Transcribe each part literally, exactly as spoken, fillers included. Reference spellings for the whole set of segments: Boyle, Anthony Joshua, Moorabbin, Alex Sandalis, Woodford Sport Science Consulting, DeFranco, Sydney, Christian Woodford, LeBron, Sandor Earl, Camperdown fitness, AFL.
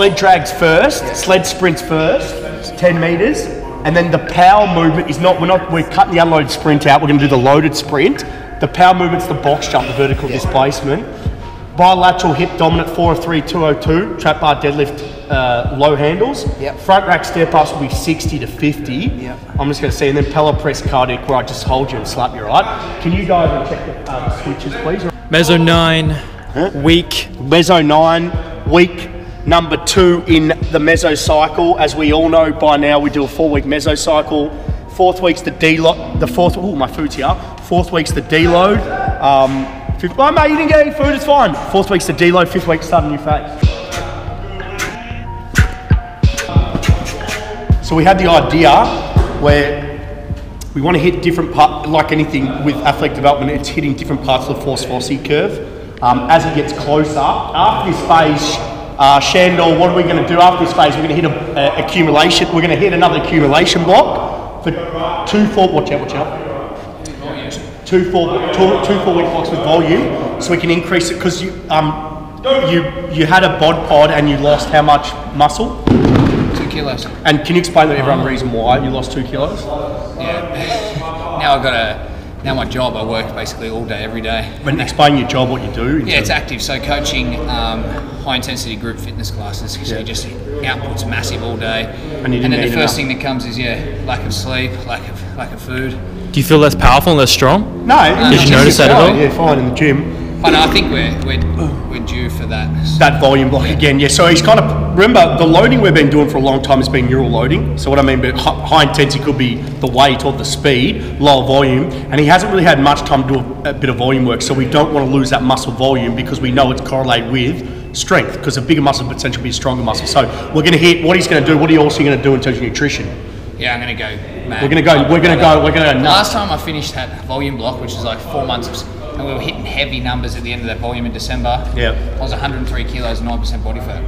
sled drags first, yeah. sled sprints first, ten meters, and then the power movement is not, we're not, we're cutting the unloaded sprint out, we're gonna do the loaded sprint. The power movement's the box jump, the vertical yeah. displacement. Bilateral hip dominant four oh three, two oh two, trap bar deadlift, uh, low handles. Yep. Front rack step ups will be sixty to fifty. Yep. I'm just gonna see, and then pellet press cardiac where I just hold you and slap you, right? Can you guys and check the um, switches, please? Meso nine, huh? week. Meso nine, week number two in the meso cycle. As we all know by now, we do a four week meso cycle. Fourth week's the deload, the fourth, oh, my food's here. Fourth week's the deload. Um, Fifth, oh mate, you didn't get any food, it's fine. Fourth week's the deload, fifth week, start a new phase. So we had the idea where we want to hit different parts, like anything with athletic development, it's hitting different parts of the force velocity curve. Um, as it gets closer, after this phase, uh, Sandor, what are we going to do after this phase? We're going to hit a, a accumulation, we're going to hit another accumulation block for two, four, watch out, watch out. Two four, two, two four week blocks with volume, so we can increase it because you um you you had a bod pod and you lost how much muscle? Two kilos. And can you explain to everyone the reason why you lost two kilos? Yeah. now I've got a now my job I work basically all day every day. But explain your job, what you do. Yeah, it's active. So coaching um, high intensity group fitness classes. So yeah. you just output's massive all day. And, you didn't and then the first enough. thing that comes is yeah lack of sleep, lack of lack of food. Do you feel less powerful and less strong? No. Um, Did you notice that at all? Yeah, fine in the gym. I know, I think we're, we're, we're due for that. That volume block yeah. again, yeah. So he's kind of, remember the loading we've been doing for a long time has been neural loading. So what I mean by high intensity could be the weight or the speed, lower volume. And he hasn't really had much time to do a, a bit of volume work. So we don't want to lose that muscle volume because we know it's correlated with strength, because a bigger muscle potential will be a stronger muscle. So we're going to hit what he's going to do. What are you also going to do in terms of nutrition? Yeah, I'm going to go mad. We're going to go, we're going to go, we're going to go nuts. Last time I finished that volume block, which is like four months, and we were hitting heavy numbers at the end of that volume in December. Yeah. I was one hundred three kilos, nine percent body fat.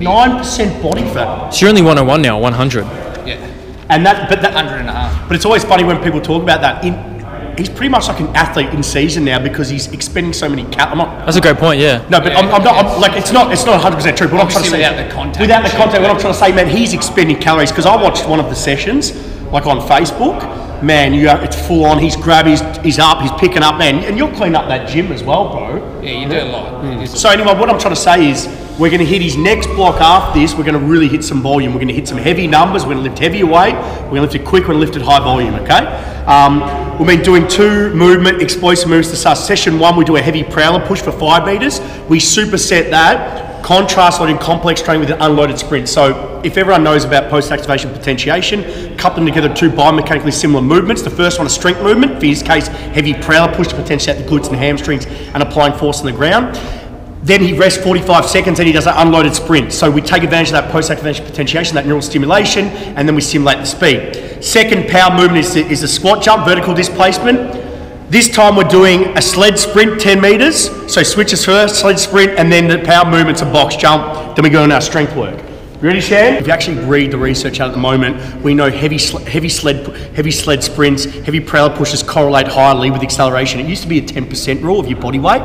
nine percent body fat? So you're only one oh one now, one hundred. Yeah. And that, but that, one hundred and a half. But it's always funny when people talk about that. In, he's pretty much like an athlete in season now because he's expending so many cal- I'm not. That's a great point, yeah. No, but yeah, I'm, I'm not, I'm, like, it's not, it's not one hundred percent true, but what I'm trying to say- Without the contact. Without the contact, what I'm trying to say, man, he's expending calories, because I watched one of the sessions, like on Facebook, man, you are, it's full on, he's grabbing, he's, he's up, he's picking up, man, and you'll clean up that gym as well, bro. Yeah, you do a lot. Mm. So anyway, what I'm trying to say is, we're going to hit his next block after this, we're going to really hit some volume, we're going to hit some heavy numbers, we're going to lift heavier weight, we're going to lift it quick, we're going to lift it high volume, okay? Um, We've been doing two movement, explosive moves to start session one. We do a heavy prowler push for five meters. We superset that, contrast loading complex training with an unloaded sprint. So if everyone knows about post-activation potentiation, coupling together two biomechanically similar movements. The first one is strength movement, for his case, heavy prowler push to potentiate the glutes and hamstrings and applying force on the ground. Then he rests forty-five seconds and he does an unloaded sprint. So we take advantage of that post-activation potentiation, that neural stimulation, and then we simulate the speed. Second power movement is the, is the squat jump, vertical displacement. This time we're doing a sled sprint, ten meters. So switches first, sled sprint, and then the power movement's a box jump. Then we go on our strength work. Ready, Shan? If you actually read the research out at the moment, we know heavy sl heavy sled heavy sled sprints, heavy prowler pushes correlate highly with acceleration. It used to be a ten percent rule of your body weight.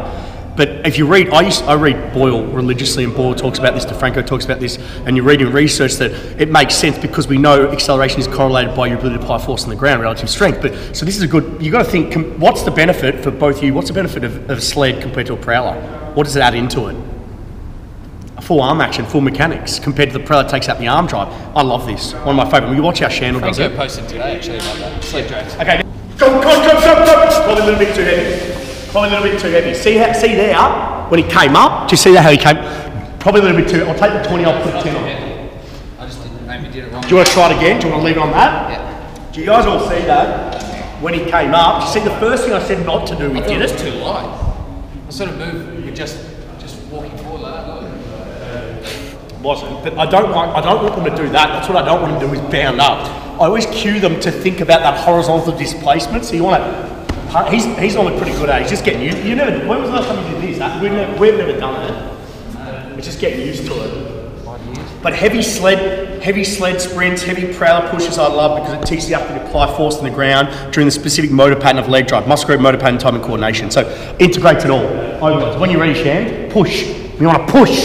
But if you read, I, used, I read Boyle religiously, and Boyle talks about this, DeFranco talks about this, and you read in research that it makes sense because we know acceleration is correlated by your ability to apply force on the ground, relative strength. But so this is a good, you've got to think, what's the benefit for both of you? What's the benefit of, of a sled compared to a prowler? What does it add into it? A full arm action, full mechanics, compared to the prowler takes out the arm drive. I love this. One of my favourite. You watch our channel, does it? I posted today, actually, about that. Sled drags. Okay. Go, go, go, go, go. Probably a little bit too heavy. Probably a little bit too heavy. See, how, see there, when he came up? Do you see that, how he came? Probably a little bit too, I'll take the twenty, I'll put the ten on. I just didn't, maybe did it wrong. Do you want to try it again? Do you want to leave it on that? Yeah. Do you guys all see that? When he came up, do you see the first thing I said not to do, we did it. It was too light. I sort of moved, you're just, just walking forward like that. Wasn't, but I don't, want, I don't want them to do that. That's what I don't want them to do, is bound up. I always cue them to think about that horizontal displacement, so you want to, He's he's only pretty good at it. He's just getting used. You never. When was the last time you did this? We've never, we've never done it. We're just getting used to it. But heavy sled, heavy sled sprints, heavy prowler pushes I love because it teaches you how to apply force on the ground during the specific motor pattern of leg drive, muscle group, motor pattern, time and coordination. So integrates it all. When you're ready, Shan, push. You want to push.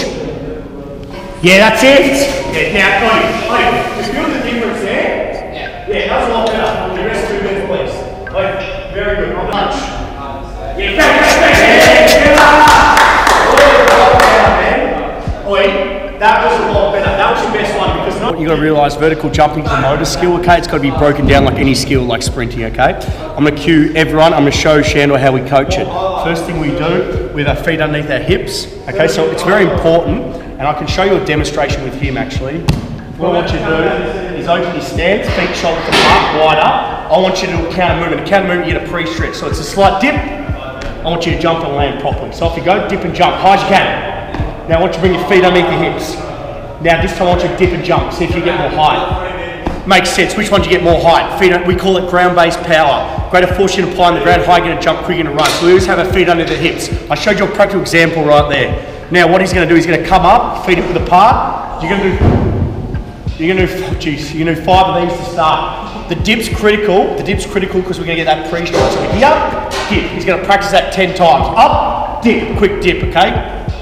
Yeah, that's it. Yeah, now, like, like, just build the difference there. Yeah. Yeah, that's a lot better. The rest two minutes, please. Like, very good. On lunch. Yeah, yeah, yeah. Oi, that was a lot better. That was your best one. Because not you got to realise vertical jumping is a motor skill, okay? It's got to be broken down like any skill, like sprinting, okay? I'm going to cue everyone. I'm going to show Sandor how we coach it. First thing we do with our feet underneath our hips, okay? So it's very important. And I can show you a demonstration with him actually. What I want you to do is open your stance, feet shoulders apart, wide up. I want you to do a counter movement. A counter movement, you get a pre-stretch. So it's a slight dip. I want you to jump and land properly. So if you go, dip and jump, high as you can. Now I want you to bring your feet underneath your hips. Now this time I want you to dip and jump, see if you get more height. Makes sense, which one do you get more height? Feet, we call it ground-based power. Greater force you can apply on the ground, higher you're gonna jump, quicker you're gonna run. So we always have our feet under the hips. I showed you a practical example right there. Now what he's going to do, he's going to come up, feet hip width apart. You're going to do, you're going to do, oh geez, you're going to do five of these to start. The dip's critical. The dip's critical because we're going to get that pre-stretch. So here, dip. He's going to practice that ten times. Up, dip, quick dip. Okay.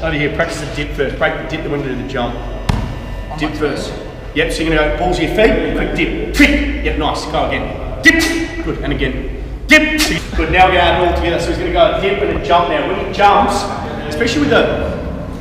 Over here, practice the dip first. Practice the dip, then we're going to do the jump. Dip first. Yep. So you're going to go balls of your feet, quick dip, quick. Yep. Nice. Go again. Dip. Good. And again. Dip. Good. Now we're going to add it all together. So he's going to go dip and then jump. Now when he jumps, especially with the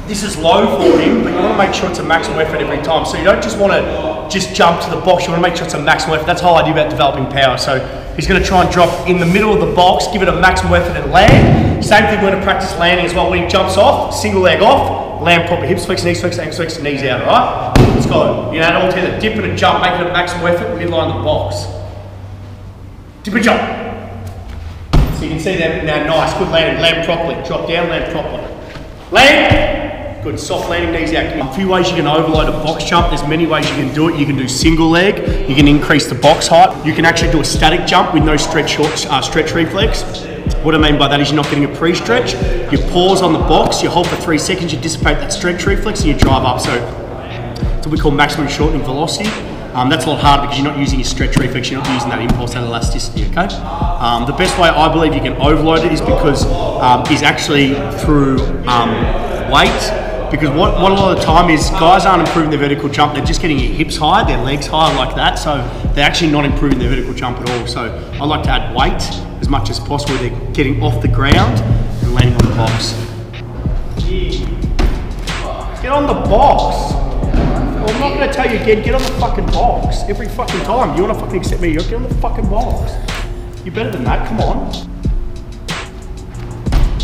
this is low for him, but you want to make sure it's a maximum effort every time. So you don't just want to just jump to the box, you want to make sure it's a maximum effort. That's the whole idea about developing power. So he's going to try and drop in the middle of the box, give it a maximum effort and land. Same thing, we're going to practice landing as well. When he jumps off, single leg off, land proper, hips flex, knees flex, ankles flex, knees out, all right? Let's go. You know, and all together, dip and a jump, make it a maximum effort, midline the box. Dip and jump. So you can see that now, nice, good landing, land properly, drop down, land properly. Land. Good, soft landing, knees out. A few ways you can overload a box jump. There's many ways you can do it. You can do single leg. You can increase the box height. You can actually do a static jump with no stretch shorts, uh, stretch reflex. What I mean by that is you're not getting a pre-stretch. You pause on the box, you hold for three seconds, you dissipate that stretch reflex and you drive up. So that's what we call maximum shortening velocity. Um, that's a lot harder because you're not using your stretch reflex, you're not using that impulse, that elasticity, okay? Um, the best way I believe you can overload it is because um, is actually through um, weight. Because what, what a lot of the time is guys aren't improving their vertical jump, they're just getting their hips high, their legs high like that, so they're actually not improving their vertical jump at all. So I like to add weight as much as possible. They're getting off the ground and landing on the box. Get on the box. Well, I'm not going to tell you again, get on the fucking box. Every fucking time. You want to fucking accept me, you get on the fucking box. You're better than that, come on.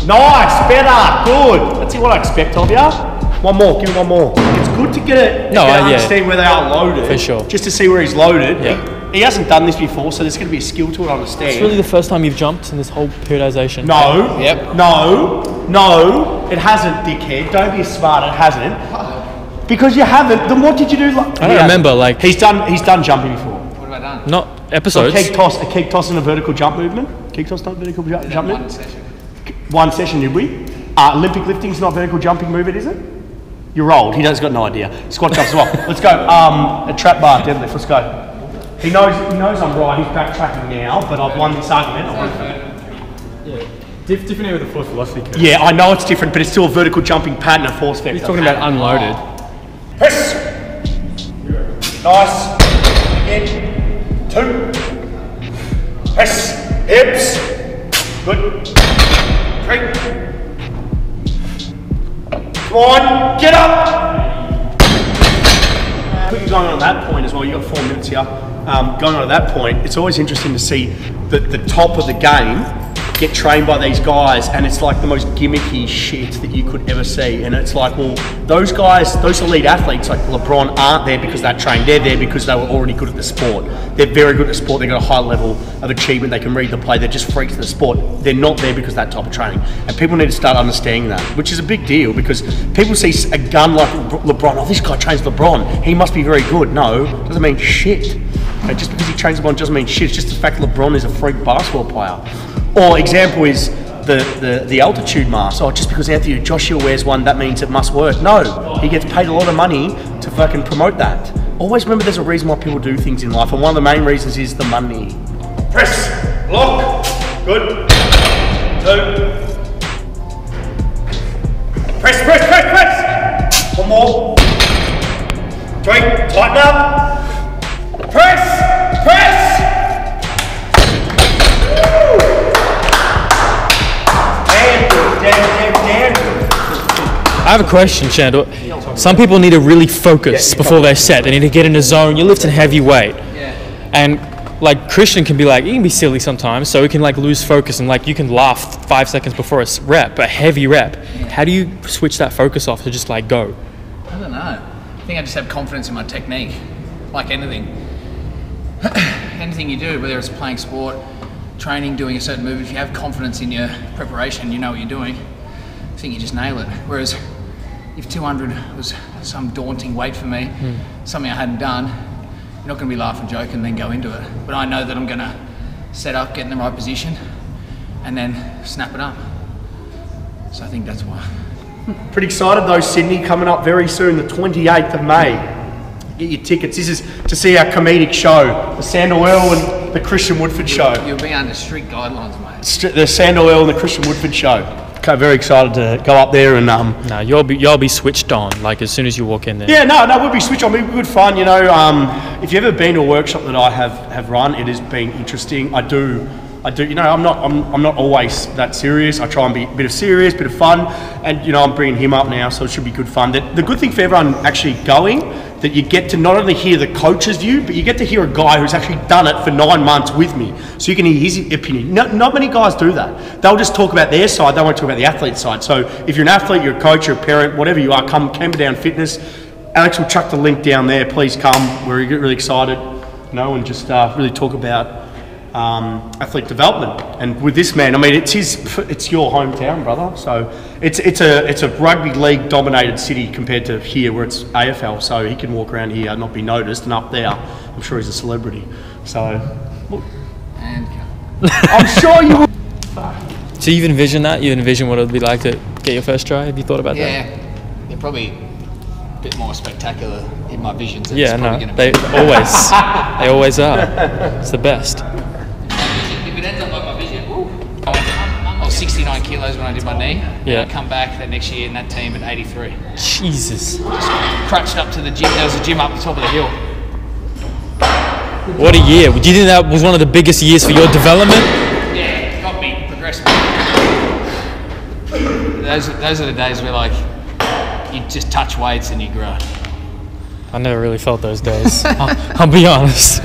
Nice, better, good. That's what I expect of you. One more, give him one more. It's good to get it, no, uh, understand yeah. where they are loaded. For sure. Just to see where he's loaded. Yeah. He, he hasn't done this before, so there's going to be a skill to it, I understand. It's really the first time you've jumped in this whole periodization. No, yep. no, no, it hasn't, dickhead. Don't be smart, it hasn't. Because you haven't, then what did you do? Like, I don't remember, like... He's done He's done jumping before. What have I done? Not episodes. So a keg toss, a keg toss and a vertical jump movement. Keg toss, not vertical jump, jump one movement. One session. One session, did we? Uh, Olympic lifting's not vertical jumping movement, is it? You're old, he doesn't got no idea. Squat jumps as well. Let's go, um, a trap bar, deadlift, let's go. He knows He knows I'm right, he's backtracking now, but I've won this argument. Yeah, Dif different here with the force velocity curve. Yeah, I know it's different, but it's still a vertical jumping pattern, a force vector. He's talking about unloaded. Press! Nice. Again. Two. Press. Hips. Good. Three. Come on, get up! Quickly going on at that point as well, you've got four minutes here. Um, going on at that point, it's always interesting to see that the top of the game get trained by these guys, and it's like the most gimmicky shit that you could ever see. And it's like, well, those guys, those elite athletes like LeBron aren't there because they're trained, they're there because they were already good at the sport. They're very good at the sport, they've got a high level of achievement, they can read the play, they're just freaks in the sport. They're not there because of that type of training. And people need to start understanding that, which is a big deal because people see a gun like LeBron, oh, this guy trains LeBron, he must be very good. No, doesn't mean shit. And just because he trains LeBron doesn't mean shit, it's just the fact LeBron is a freak basketball player. Or example is the, the, the altitude mask. Oh, just because Anthony Joshua wears one, that means it must work. No, he gets paid a lot of money to fucking promote that. Always remember there's a reason why people do things in life, and one of the main reasons is the money. Press, block, good, two. Press, press, press, press. One more, Drake, tighten up. Press, press. Woo. Damn good, damn, damn, damn. I have a question, Sandor. Some people need to really focus yeah, before they're set. They need to get in a zone. You're lifting heavy weight. Yeah. And like Christian can be like, he can be silly sometimes, so he can like lose focus and like you can laugh five seconds before a rep, a heavy rep. Yeah. How do you switch that focus off to just like go? I don't know. I think I just have confidence in my technique, like anything. Anything you do, whether it's playing sport, training, doing a certain move, if you have confidence in your preparation, you know what you're doing, I think you just nail it. Whereas if two hundred was some daunting weight for me, mm. something I hadn't done, you're not going to be laughing, joking, and then go into it. But I know that I'm going to set up, get in the right position, and then snap it up. So I think that's why. Pretty excited though, Sydney, coming up very soon, the twenty-eighth of May. Get your tickets. This is to see our comedic show, the Sandor Earl and the Christian Woodford show. You'll be under strict guidelines, mate. St the Sandor Earl and the Christian Woodford show. Okay, very excited to go up there and um. No, you'll be you'll be switched on like as soon as you walk in there. Yeah, no, no, we'll be switched on. It'll be good fun, you know. Um, if you've ever been to a workshop that I have have run, it has been interesting. I do, I do. You know, I'm not I'm I'm not always that serious. I try and be a bit of serious, bit of fun, and you know, I'm bringing him up now, so it should be good fun. That the good thing for everyone actually going, that you get to not only hear the coach's view, but you get to hear a guy who's actually done it for nine months with me. So you can hear his opinion. Not, not many guys do that. They'll just talk about their side, they won't talk about the athlete's side. So if you're an athlete, you're a coach, you're a parent, whatever you are, come Camperdown Fitness. Alex will chuck the link down there, please come. We're really excited, you know, and just uh, really talk about um, athlete development. And with this man, I mean, it's his, it's your hometown, brother. So it's it's a it's a rugby league dominated city compared to here, where it's A F L. So he can walk around here and not be noticed, and up there, I'm sure he's a celebrity. So, look. And I'm sure you. So you've envisioned that? You envisioned what it'd be like to get your first try? Have you thought about yeah, that? Yeah, they're probably a bit more spectacular in my visions. Yeah, no, gonna they be always they always are. It's the best. If it ends up like my vision. I was sixty-nine kilos when I did my knee. Yeah. And I come back that next year in that team at eighty-three. Jesus. Just crouched up to the gym. There was a gym up the top of the hill. What a year. Do you think that was one of the biggest years for your development? Yeah, got me, progressed me. Those, those are the days where like, you just touch weights and you grow. I never really felt those days. I'll, I'll be honest.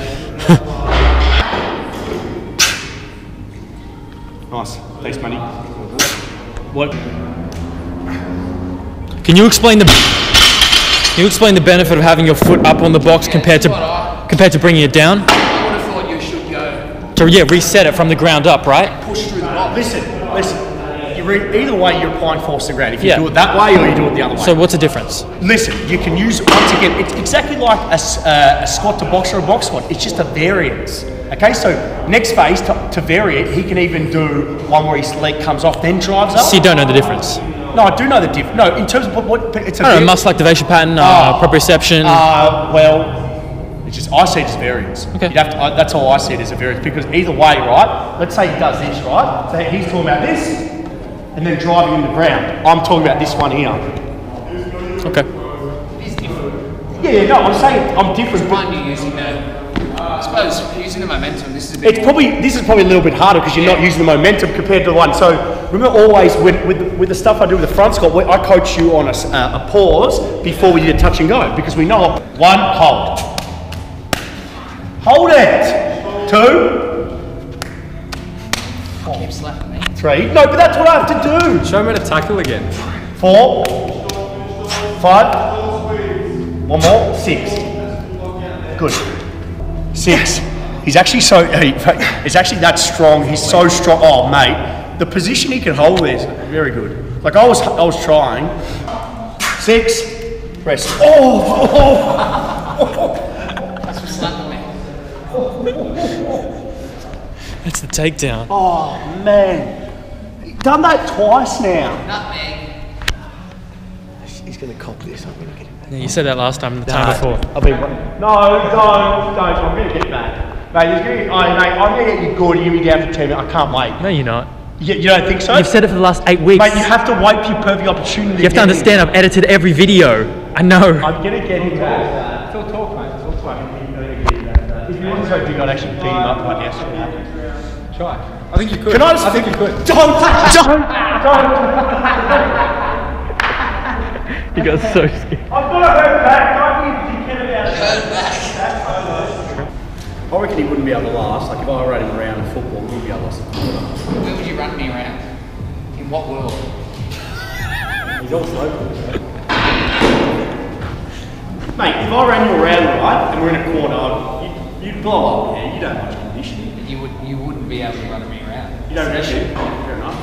Nice. Thanks, money. What? Can you explain the can you explain the benefit of having your foot up on the box yeah, compared to I, compared to bringing it down? I would have thought you should go. So yeah, reset it from the ground up, right? Push through the box. Listen, listen. You re either way, you're applying force to the ground. If you yeah. do it that way, or you do it the other way. So what's the difference? Listen, you can use once again. It's exactly like a, uh, a squat to box or a box squat. It's just a variance. Okay, so next phase, to, to vary it, he can even do one where his leg comes off, then drives up. So you don't know the difference? No, I do know the difference. No, in terms of what... what it's a I don't know, muscle activation pattern, uh, uh, proprioception. Uh, well, it's just, I see it as variance. Okay. You'd have to, uh, that's all I see it as a variance, because either way, right, let's say he does this, right? So he's talking about this, and then driving in the ground. I'm talking about this one here. Okay. It is different. Yeah, yeah, no, I'm saying I'm different. Which one you're using there? I suppose using the momentum, this is a bit it's probably this is probably a little bit harder because you're yeah. not using the momentum compared to the one. So remember, always with with, with the stuff I do with the front squat, I coach you on a, uh, a pause before we do a touch and go, because we know one hold, hold it, two, oh, keep slapping me, three. No, but that's what I have to do. Show me how to tackle again. Four, five, one more, six. Good. Six. He's actually so, he's actually that strong. He's so strong. Oh, mate. The position he can hold is very good. Like I was, I was trying. Six. Press. Oh. That's for slapping me. That's the takedown. Oh, man. He's done that twice now. Not me. He's going to cop this. I'm going to get him. Yeah, you said that last time, the no, time before. I'll be one. No, don't, don't. I'm going to get back. Mate, you're gonna, oh, mate I'm going to get you good. You're going to get down for two minutes. I can't wait. No, you're not. You, you don't think so? You've said it for the last eight weeks. Mate, you have to wait for your perfect opportunity. You have to understand, I've edited every video. I know. I'm going to get him back. It's all talk, mate. It's all talk. If you want to talk, you got actually beat him up like yesterday. Try. I think you could. Can I just I think you could. Don't touch. Don't. Don't. He got so scared. I've got to hurt back. Don't be thinking about hurt back. I reckon he wouldn't be able to last. Like if I ran him around in football, he would be able to last. Where would you run me around? In what world? He's all local. Mate, if I ran you around right, and we're in a corner, you'd, you'd blow up. Yeah, you don't have much conditioning. But you, would, you wouldn't be able to run me around. You don't rush it. Fair enough.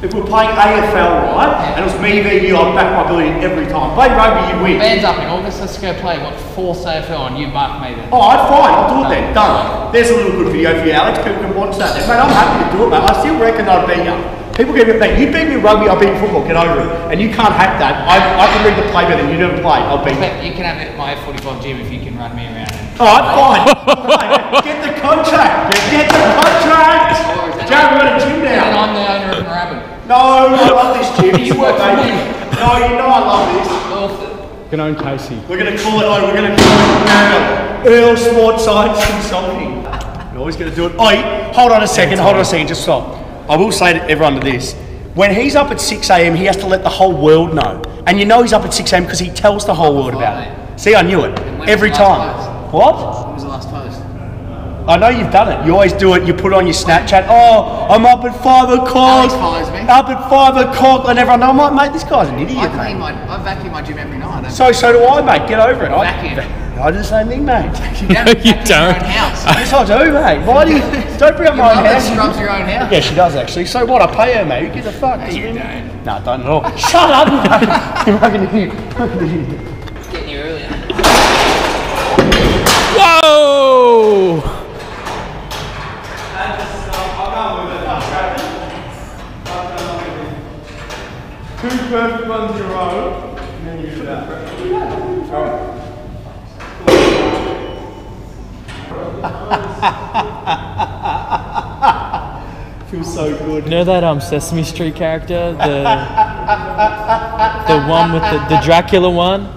If we're playing A F L right, and it was me v you, I'd back my ability every time. Play rugby, you win. Man's up in August, let's go play what? Force A F L and you mark me then. Oh, I'd fine, I'll do it then. Done. There's a little good video for you, Alex. People can watch that. Then. Mate, I'm happy to do it, mate. I still reckon I'd beat you. People get a bit, you beat me rugby, I beat football, get over it. And you can't hack that. I, I can read the play better than you never played, I'll beat you. You can have it at my F forty-five gym if you can run me around. Alright, fine. Right. Get the contract. Get the contract. Jared, we've got a gym now. And I'm the owner of Moorabbin. No, I love this gym. You work for me. No, you know I love this. Can own Casey. We're going to call it, oh, we're going to call it Earl, Earl Sports Science Consulting. We're always going to do it. Oh, hold on a second, hold on a second, just stop. I will say to everyone to this, when he's up at six A M, he has to let the whole world know. And you know he's up at six A M because he tells the whole world about it. See, I knew it. Every time. What? When was the last post? I know you've done it. You always do it. You put it on your Snapchat. Oh, I'm up at five o'clock. Alex follows me. Up at five o'clock, and everyone. I'm like, mate, this guy's an idiot. I clean my, I vacuum my gym every night. So, so do I, mate. Get over it. I vacuum. I do the same thing, mate. You don't. No, you don't. Your own house. Yes, I do, mate. Why do you? Don't bring up your my own house. She scrubs your own house. Yeah, she does actually. So what? I pay her, mate. Who gives a fuck? No, you don't. No, nah, don't at all. Shut up, mate. You're fucking idiot. It's getting you earlier. Whoa. Two perfect ones in a row, and then you do that. Alright. Feels so good. You know that um Sesame Street character? The the one with the, the Dracula one?